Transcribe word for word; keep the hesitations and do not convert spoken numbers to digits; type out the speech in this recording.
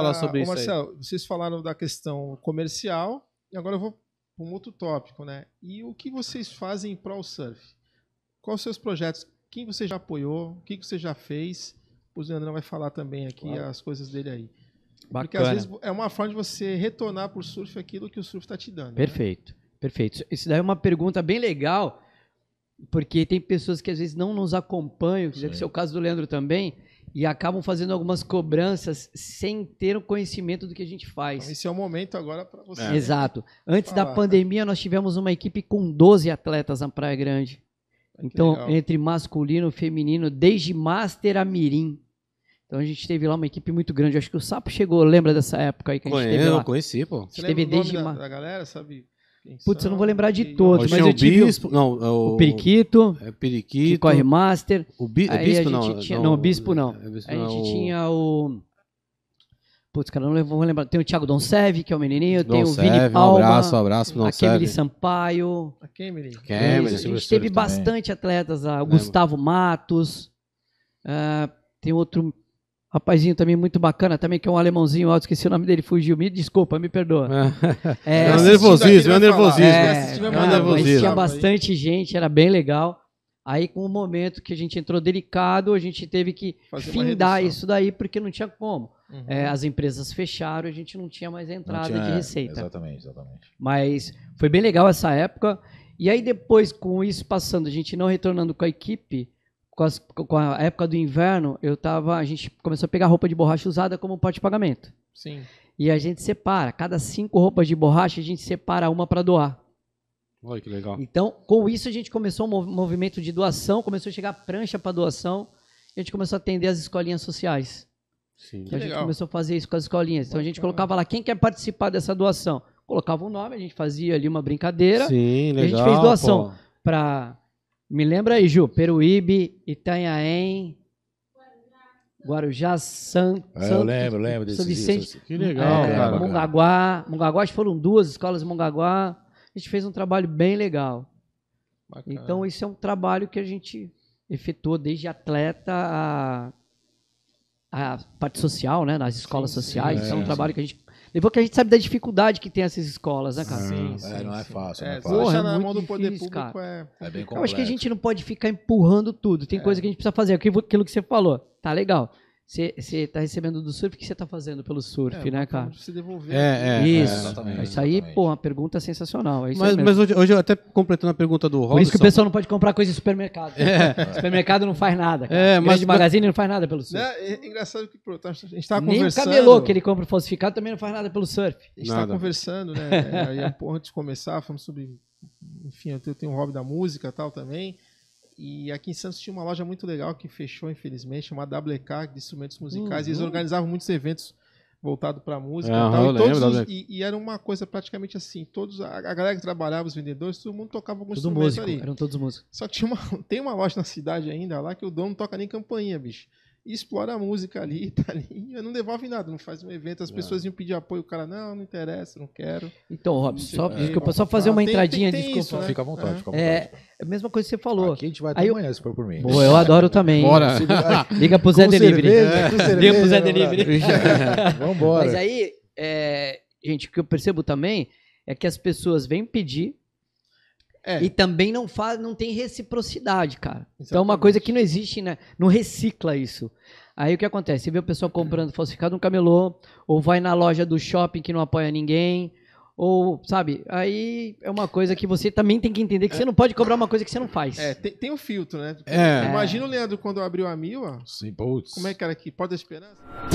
falar sobre ah, isso Marcelo, aí. Vocês falaram da questão comercial e agora eu vou para um outro tópico, né? E o que vocês fazem para o surf? Quais os seus projetos? Quem você já apoiou? O que você já fez? O Leandrão vai falar também aqui claro. as coisas dele aí. Bacana. Porque às vezes é uma forma de você retornar para o surf aquilo que o surf está te dando. Perfeito, né? perfeito. Isso daí é uma pergunta bem legal, porque tem pessoas que às vezes não nos acompanham, que deve ser o caso do Leandro também, e acabam fazendo algumas cobranças sem ter o conhecimento do que a gente faz. Então, esse é o momento agora para você. É. Exato. Antes falar, da pandemia, né? nós tivemos uma equipe com doze atletas na Praia Grande. Ah, então, legal. entre masculino e feminino, desde Master a Mirim. Então a gente teve lá uma equipe muito grande. Acho que o Sapo chegou, lembra dessa época aí que a gente Conhe teve lá? Eu conheci, pô. Você lembra o nome da, da galera, sabe? Putz, eu não vou lembrar de todos, mas eu tive Bispo, o, não, o, o Periquito, é Periquito, que corre Master. O, bi, o Bispo não, tinha, não, não, o Bispo não. É, é Bispo, a gente não, tinha o... Putz, cara, não vou lembrar. Tem o Thiago Donsevi, que é o menininho, tem o Vini Paulo, um abraço, um abraço pro Donsevi. A Kemily Sampaio. A Kemily. A gente teve bastante atletas, o Gustavo Matos, uh, tem outro... Rapazinho também muito bacana, também que é um alemãozinho alto, esqueci o nome dele, fugiu, me desculpa, me perdoa. É, é um nervosismo, é um nervosismo. É, é, cara, nervosismo. Tinha bastante gente, era bem legal. Aí com o momento que a gente entrou delicado, a gente teve que Fazer findar isso daí, porque não tinha como. Uhum. É, as empresas fecharam, a gente não tinha mais entrada tinha, de receita. Exatamente, exatamente. Mas foi bem legal essa época. E aí depois, com isso passando, a gente não retornando com a equipe, Com, as, com a época do inverno, eu tava, a gente começou a pegar roupa de borracha usada como parte de pagamento. Sim. E a gente separa. Cada cinco roupas de borracha, a gente separa uma para doar. Olha que legal. Então, com isso, a gente começou um movimento de doação, começou a chegar prancha para doação, e a gente começou a atender as escolinhas sociais. Sim. Então, a gente começou a fazer isso com as escolinhas. Então, a gente colocava lá, quem quer participar dessa doação? Colocava um nome, a gente fazia ali uma brincadeira. Sim, legal. E a gente fez doação para... Me lembra aí, Ju, Peruíbe, Itanhaém, Guarujá, San, é, Santos, eu lembro, lembro desse São Vicente, que legal, é, cara, Mongaguá, Mongaguá, acho que foram duas escolas de Mongaguá, a gente fez um trabalho bem legal. Bacana. Então, isso é um trabalho que a gente efetuou desde atleta a, a parte social, né, nas escolas sim, sociais, sim, é, isso é um trabalho sim. que a gente... Depois que a gente sabe da dificuldade que tem essas escolas, né, cara? Sim, sim, é, não é fácil. É, não é fácil. Porra, é na mão do poder público é, é bem complexo. Eu acho que a gente não pode ficar empurrando tudo. Tem é. coisa que a gente precisa fazer. Aquilo que você falou, tá legal. Você está recebendo do surf, o que você está fazendo pelo surf, é, né, cara? Você devolver. É, é, isso. É, exatamente, isso aí, exatamente. Pô, uma pergunta sensacional. É isso mas mas hoje, hoje, eu até completando a pergunta do Robinson. Por isso que o pessoal não pode comprar coisa em supermercado. Né? É. Supermercado não faz nada. Cara. É, mas, mas... magazine não faz nada pelo surf. É, é engraçado que pô, a gente estava conversando. Nem o camelô que ele compra falsificado também não faz nada pelo surf. A gente estava conversando, né? Aí, antes de começar, falamos sobre. Enfim, eu tenho um hobby da música e tal também. E aqui em Santos tinha uma loja muito legal que fechou, infelizmente, chamada W K, de instrumentos musicais. Uhum. Eles organizavam muitos eventos voltados para música. Ah, e, tal, e, todos lembro, os, e, e era uma coisa praticamente assim. Todos, a, a galera que trabalhava, os vendedores, todo mundo tocava alguns instrumentos músico, ali. Eram todos músicos. Só que tinha uma, tem uma loja na cidade ainda lá que o dono não toca nem campainha, bicho. E explora a música ali, tá ali, não devolve nada, não faz um evento, as não. pessoas iam pedir apoio, o cara, não, não interessa, não quero. Então, Robson, só, é, desculpa, só fazer uma tem, entradinha, tem, tem desculpa. Isso, né? Fica à vontade, é. fica à vontade. É a mesma coisa que você falou. Aqui a gente vai até aí, amanhã, se for por mim. Boa, eu adoro também. Bora. Liga pro Zé Delivery. Cerveja, cerveja, Liga pro Zé Delivery. Vambora. Mas aí, é, gente, o que eu percebo também é que as pessoas vêm pedir, É. e também não faz, não tem reciprocidade, cara. Exatamente. Então é uma coisa que não existe, né? Não recicla isso. Aí o que acontece? Você vê o pessoal comprando falsificado no camelô, ou vai na loja do shopping que não apoia ninguém, ou, sabe? Aí é uma coisa que você também tem que entender que é. você não pode cobrar uma coisa que você não faz. É, tem, tem um filtro, né? É. Imagina o Leandro quando abriu a Mila. Sim, putz. Como é que era aqui? Pode esperar?